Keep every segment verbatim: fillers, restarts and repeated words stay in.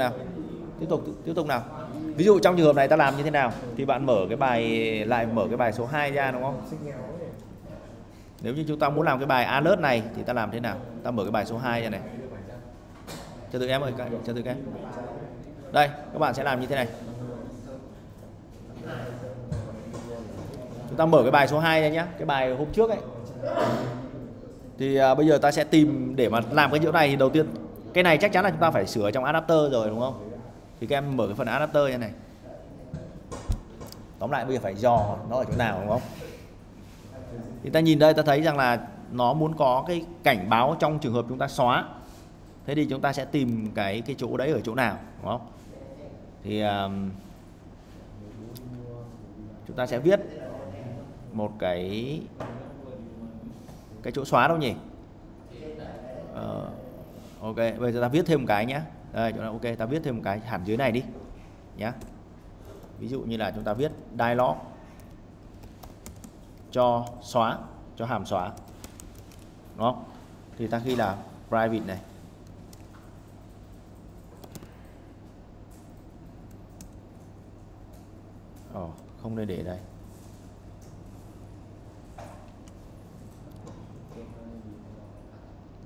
nào, tiếp tục tiếp tục nào. Ví dụ trong trường hợp này ta làm như thế nào thì bạn mở cái bài lại mở cái bài số hai ra, đúng không? Nếu như chúng ta muốn làm cái bài alert này thì ta làm thế nào? Ta mở cái bài số hai ra này. Cho tụi em ơi, cho tụi em. Đây, các bạn sẽ làm như thế này. Chúng ta mở cái bài số hai ra nhé, cái bài hôm trước ấy. Thì à, bây giờ ta sẽ tìm để mà làm cái chỗ này thì đầu tiên cái này chắc chắn là chúng ta phải sửa trong adapter rồi, đúng không? Thì các em mở cái phần adapter như này. Tóm lại bây giờ phải dò nó ở chỗ nào, đúng không? Thì ta nhìn đây ta thấy rằng là nó muốn có cái cảnh báo trong trường hợp chúng ta xóa. Thế thì chúng ta sẽ tìm cái cái chỗ đấy ở chỗ nào, đúng không? Thì uh, chúng ta sẽ viết một cái cái chỗ xóa đâu nhỉ? Uh, ok, bây giờ ta viết thêm một cái nhé. Đây, chỗ này, ok, ta viết thêm một cái hẳn dưới này đi nhé. Ví dụ như là chúng ta viết dialog cho xóa, cho hàm xóa. Đó. Thì ta ghi là private này. Ồ, oh, không nên để đây.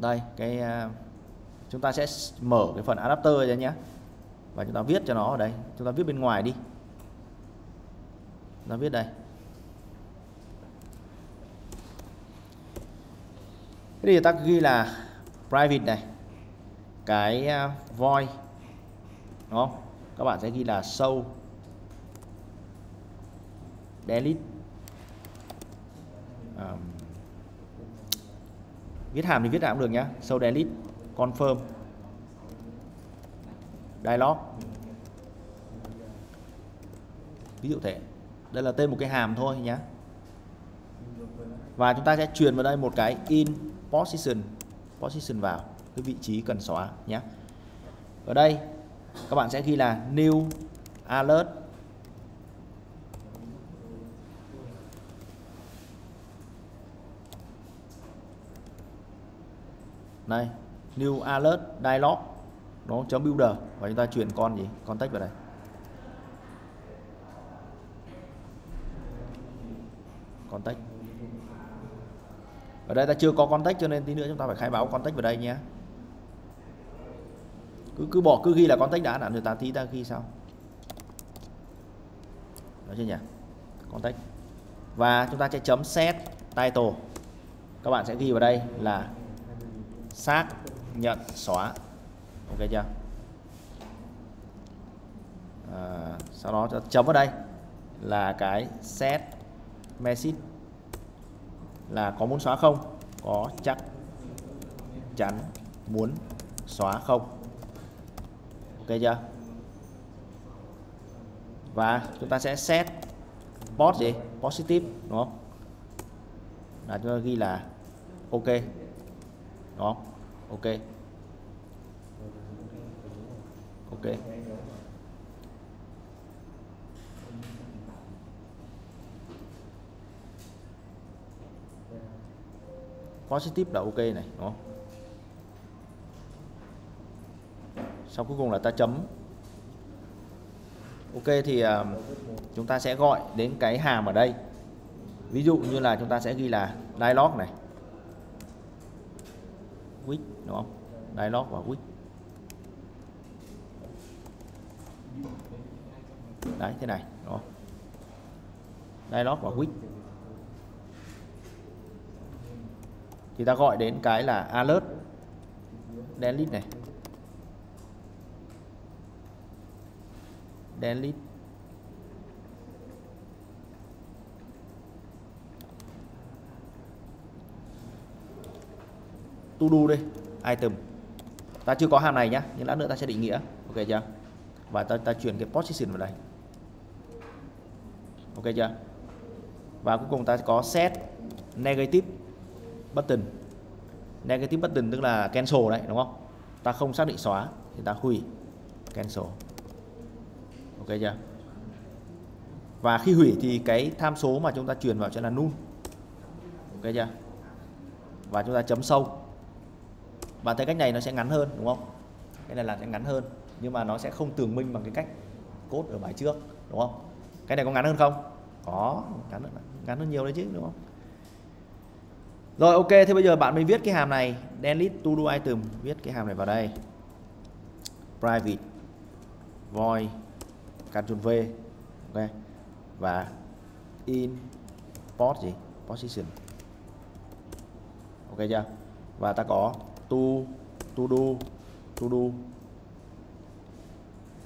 Đây, cái uh, chúng ta sẽ mở cái phần adapter ra nhé. Và chúng ta viết cho nó ở đây, chúng ta viết bên ngoài đi. Chúng ta viết đây. Thế thì ta ghi là private này, cái uh, void, đúng không? Các bạn sẽ ghi là show delete, um, viết hàm thì viết hàm cũng được nhá, show delete confirm dialog, ví dụ thế. Đây là tên một cái hàm thôi nhá. Và chúng ta sẽ truyền vào đây một cái in position, position vào cái vị trí cần xóa nhé. Ở đây các bạn sẽ ghi là new alert này, new alert dialog nó chấm builder và chúng ta chuyển con gì context vào đây. Context ở đây ta chưa có context cho nên tí nữa chúng ta phải khai báo context vào đây nhé. Cứ cứ bỏ cứ ghi là context đã, đã người ta tí ta ghi sau. Đó chưa nhỉ? Context. Và chúng ta sẽ chấm set title. Các bạn sẽ ghi vào đây là xác nhận xóa. Ok chưa? À, sau đó chấm vào đây là cái set message là có muốn xóa không, có chắc chắn muốn xóa không. Ok chưa? Và chúng ta sẽ set post gì, positive, đúng không? Là chúng ta ghi là ok, đúng không? Ok, ok. Positive là ok này, đúng không? Sau cuối cùng là ta chấm ok. Thì uh, chúng ta sẽ gọi đến cái hàm ở đây. Ví dụ như là chúng ta sẽ ghi là dialog này, width, đúng không? Dialog và width. Đấy, thế này, đúng không? Dialog và width. Thì ta gọi đến cái là alert delete này, delete to do đi item. Ta chưa có hàm này nhá, nhưng lát nữa ta sẽ định nghĩa. Ok chưa? Và ta ta chuyển cái position vào đây. Ok chưa? Và cuối cùng ta có set negative button. Negative button tức là cancel đấy, đúng không? Ta không xác định xóa thì ta hủy, cancel. Ok chưa? Và khi hủy thì cái tham số mà chúng ta truyền vào sẽ là null. Ok chưa? Và chúng ta chấm sâu. Và thấy cách này nó sẽ ngắn hơn, đúng không? Cái này là sẽ ngắn hơn. nhưng mà nó sẽ không tường minh bằng cái cách cốt ở bài trước, đúng không? Cái này có ngắn hơn không? Có, ngắn hơn, ngắn hơn nhiều đấy chứ, đúng không? Rồi, ok, thế bây giờ bạn mới viết cái hàm này, delete to do item, viết cái hàm này vào đây. Private void Ctrl V, ok, và import gì? Position, ok chưa? Và ta có to to do to do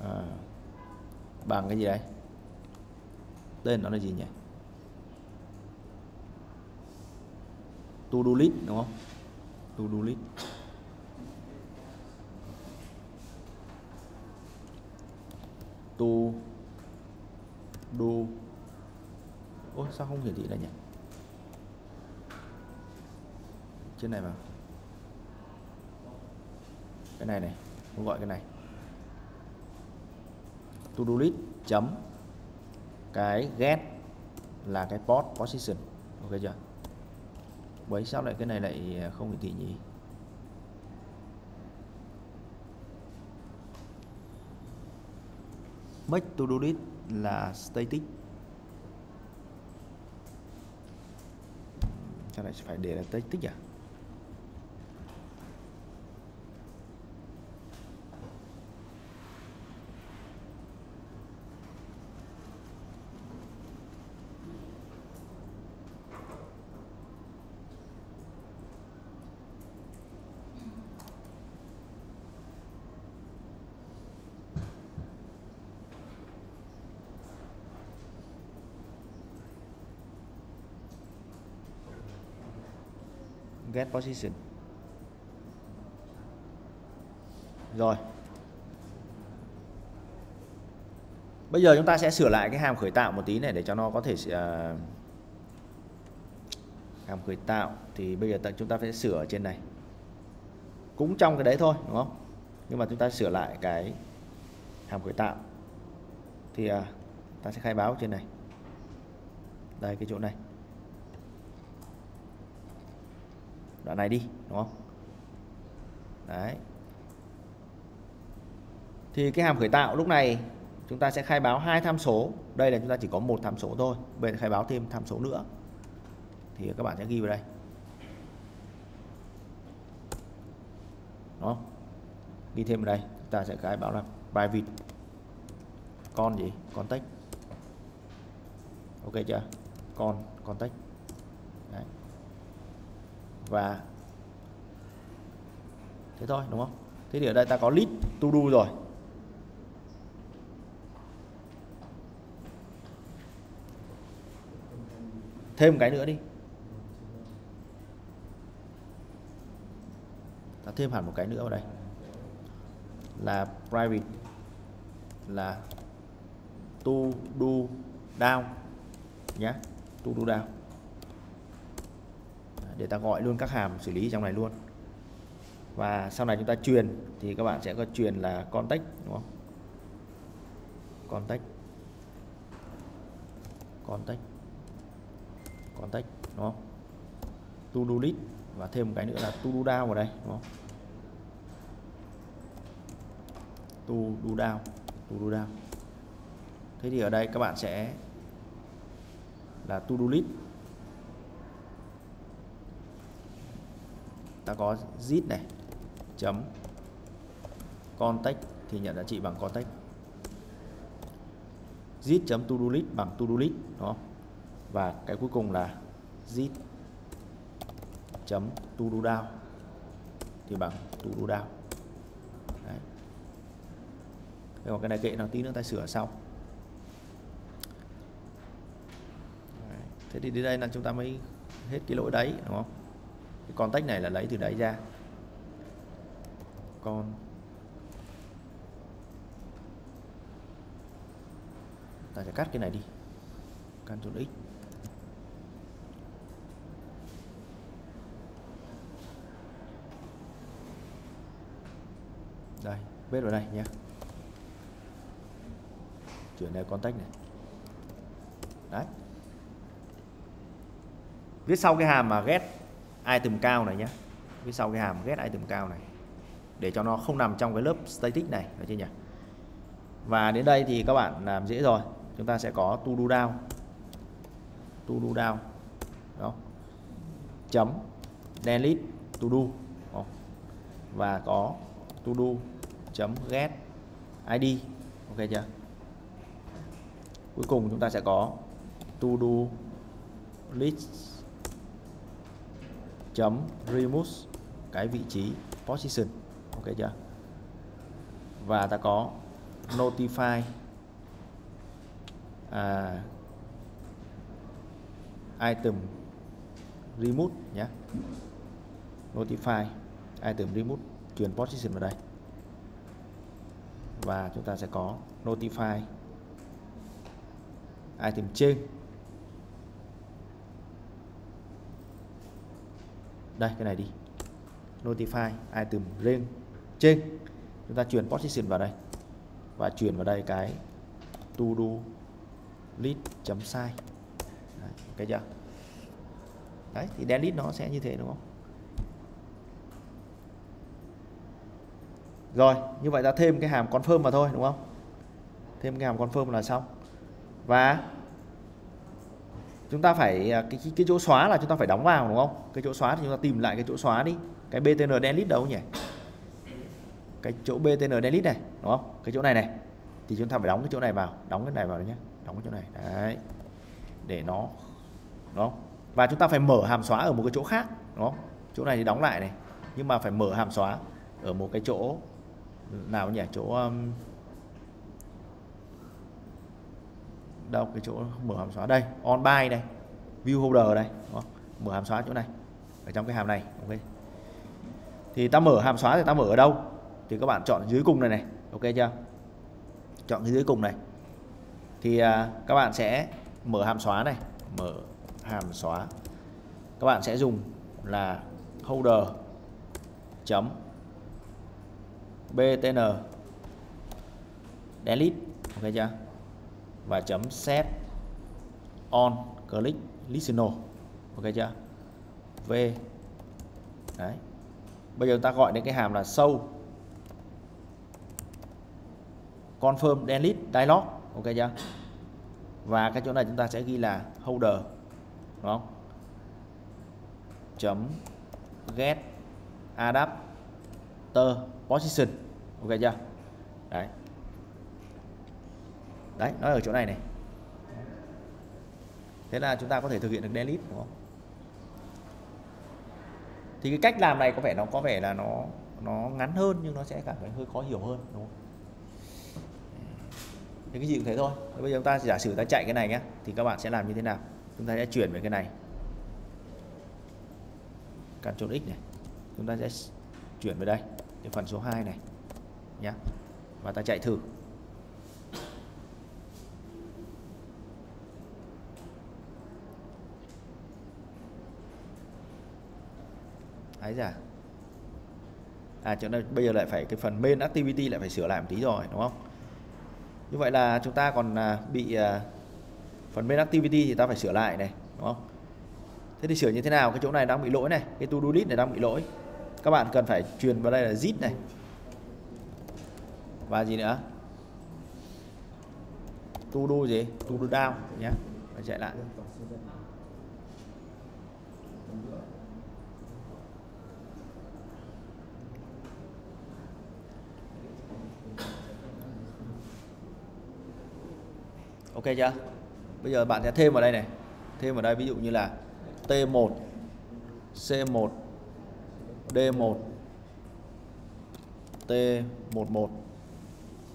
à, bằng cái gì đấy? Tên nó là gì nhỉ? To do list, đúng không? To do list. To do. Ôi sao không hiển thị đây nhỉ? Trên này mà. Cái này này, không gọi cái này. To do list chấm cái get là cái port position. Ok chưa? Bởi sao lại cái này lại không hiển thị nhỉ? Make to do list là static. Sao lại phải để là static à? Get position. Rồi. Bây giờ chúng ta sẽ sửa lại cái hàm khởi tạo một tí này để cho nó có thể uh, hàm khởi tạo thì bây giờ tận chúng ta sẽ sửa ở trên này. Cũng trong cái đấy thôi, đúng không? Nhưng mà chúng ta sửa lại cái hàm khởi tạo thì uh, ta sẽ khai báo trên này. Đây cái chỗ này. Đoạn này đi, đúng không? Đấy. Thì cái hàm khởi tạo lúc này chúng ta sẽ khai báo hai tham số. Đây là chúng ta chỉ có một tham số thôi. Bây giờ khai báo thêm tham số nữa. Thì các bạn sẽ ghi vào đây. Đúng không? Ghi thêm vào đây. Chúng ta sẽ khai báo là private con gì? Context. Ok chưa? Con context. Đấy. Và thế thôi, đúng không? Thế thì ở đây ta có list to do rồi. Thêm một cái nữa đi. Ta thêm hẳn một cái nữa vào đây. Là private là to do down nhé, to do down. Để ta gọi luôn các hàm xử lý trong này luôn. Và sau này chúng ta truyền thì các bạn sẽ có truyền là context, đúng không? Context. Context. Context, đúng không? To do list và thêm một cái nữa là to do down vào đây, đúng không? To do down, to do down. Thế thì ở đây các bạn sẽ là to do list. Ta có zip này chấm context thì nhận giá trị bằng context, zip chấm to do list bằng to do list, đúng không? Và cái cuối cùng là zip chấm to do down thì bằng to do down. Đấy. Còn cái này kệ nó, tí nữa ta sửa sau. Đấy. Thế thì đến đây là chúng ta mới hết cái lỗi đấy, đúng không? Cái context này là lấy từ đấy ra. Con ta sẽ cắt cái này đi. Ctrl X. Đây, vết vào đây nhé. Chuyển này context này. Đấy. Viết sau cái hàm mà get item cao này nhé, phía sau cái hàm get item cao này để cho nó không nằm trong cái lớp static này, được chưa nhỉ? Và đến đây thì các bạn làm dễ rồi, chúng ta sẽ có to do down, to do down đó, chấm delete to do đó. Và có to do chấm get id, ok chưa. Cuối cùng chúng ta sẽ có to do list chấm remove cái vị trí position, ok chưa. Và ta có notify à, item remove nhé, notify item remove chuyển position vào đây. Và chúng ta sẽ có notify item change. Đây cái này đi, notify item range change, chúng ta chuyển position vào đây và chuyển vào đây cái to do list chấm size, cái chưa. Đấy thì delete nó sẽ như thế đúng không. Rồi như vậy ta thêm cái hàm confirm vào thôi đúng không, thêm cái hàm confirm là xong. Và chúng ta phải cái, cái, cái chỗ xóa là chúng ta phải đóng vào đúng không. Cái chỗ xóa thì chúng ta tìm lại cái chỗ xóa đi, cái btn delete đâu nhỉ, cái chỗ btn delete này đúng không, cái chỗ này này thì chúng ta phải đóng cái chỗ này vào, đóng cái này vào đấy nhé, đóng cái chỗ này đấy để nó đúng không. Và chúng ta phải mở hàm xóa ở một cái chỗ khác đúng không, chỗ này thì đóng lại này, nhưng mà phải mở hàm xóa ở một cái chỗ nào nhỉ, chỗ um, đâu cái chỗ mở hàm xóa đây, on by đây, view holder đây đúng không? Mở hàm xóa chỗ này ở trong cái hàm này, ok. Thì ta mở hàm xóa thì ta mở ở đâu thì các bạn chọn dưới cùng này này, ok chưa, chọn cái dưới cùng này thì à, các bạn sẽ mở hàm xóa này, mở hàm xóa các bạn sẽ dùng là holder chấm btn delete, ok chưa. Và chấm set on click listener, ok chưa. V đấy, bây giờ ta gọi đến cái hàm là show confirm delete dialog, ok chưa. Và cái chỗ này chúng ta sẽ ghi là holder đúng không, chấm get adapter position, ok chưa. Đấy đấy, nó ở chỗ này này, thế là chúng ta có thể thực hiện được delete đúng không. Thì cái cách làm này có vẻ nó có vẻ là nó nó ngắn hơn nhưng nó sẽ cảm thấy hơi khó hiểu hơn đúng không. Thì cái gì cũng thế thôi. Bây giờ chúng ta giả sử ta chạy cái này nhé, thì các bạn sẽ làm như thế nào, chúng ta sẽ chuyển về cái này, Ctrl X này, chúng ta sẽ chuyển về đây cái phần số hai này nhé, và ta chạy thử. Ấy giả. À chỗ này bây giờ lại phải cái phần main activity lại phải sửa lại một tí rồi đúng không? Như vậy là chúng ta còn bị uh, phần main activity thì ta phải sửa lại này đúng không? Thế thì sửa như thế nào? Cái chỗ này đang bị lỗi này, cái to do list này đang bị lỗi. Các bạn cần phải truyền vào đây là zip này. Và gì nữa? To do gì? To do down nhé. Phải chạy lại. Ok chưa? Bây giờ bạn sẽ thêm vào đây này, thêm vào đây ví dụ như là tê một, xê một, đê một, tê mười một.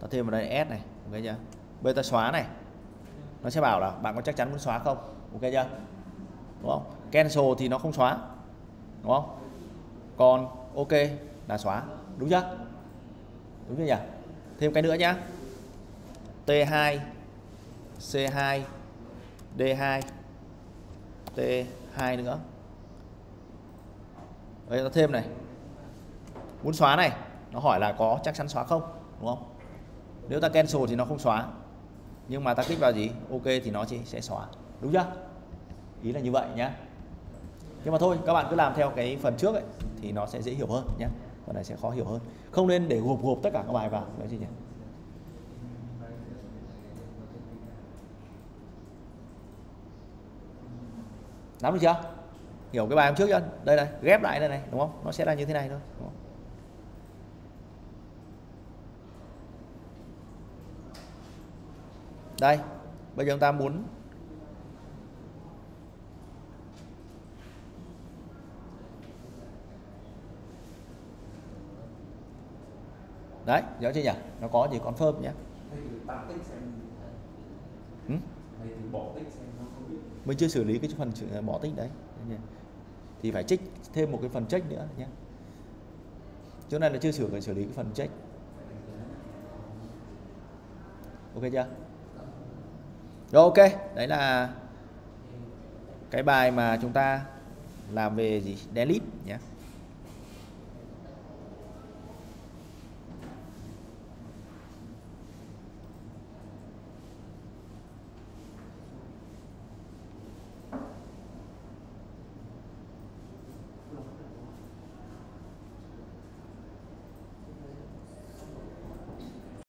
Ta thêm vào đây S này, ok chưa? Bây giờ ta xóa này, nó sẽ bảo là bạn có chắc chắn muốn xóa không? Ok chưa? Đúng không? Cancel thì nó không xóa, đúng không? Còn ok là xóa, đúng chưa? Đúng chưa nhỉ? Thêm cái nữa nhá, tê hai, xê hai, đê hai, tê hai nữa. Đây nó thêm này, muốn xóa này, nó hỏi là có chắc chắn xóa không đúng không. Nếu ta cancel thì nó không xóa, nhưng mà ta kích vào gì, ok thì nó chỉ sẽ xóa, đúng chưa. Ý là như vậy nhá. Nhưng mà thôi các bạn cứ làm theo cái phần trước ấy, thì nó sẽ dễ hiểu hơn nhé. Phần này sẽ khó hiểu hơn, không nên để gộp gộp tất cả các bài vào, nói gì nhỉ. Nắm được chưa? Hiểu cái bài hôm trước chưa? Đây này, ghép lại đây này, đúng không? Nó sẽ ra như thế này thôi, đúng không? Đây, bây giờ chúng ta muốn đấy, nhớ chưa nhỉ? Nó có gì confirm nhé. Ừ? Mình chưa xử lý cái phần bỏ tích đấy, thì phải check thêm một cái phần check nữa nhé. Chỗ này là chưa sửa, phải xử lý cái phần check. Ok chưa? Rồi, ok, đấy là cái bài mà chúng ta làm về gì delete nhé.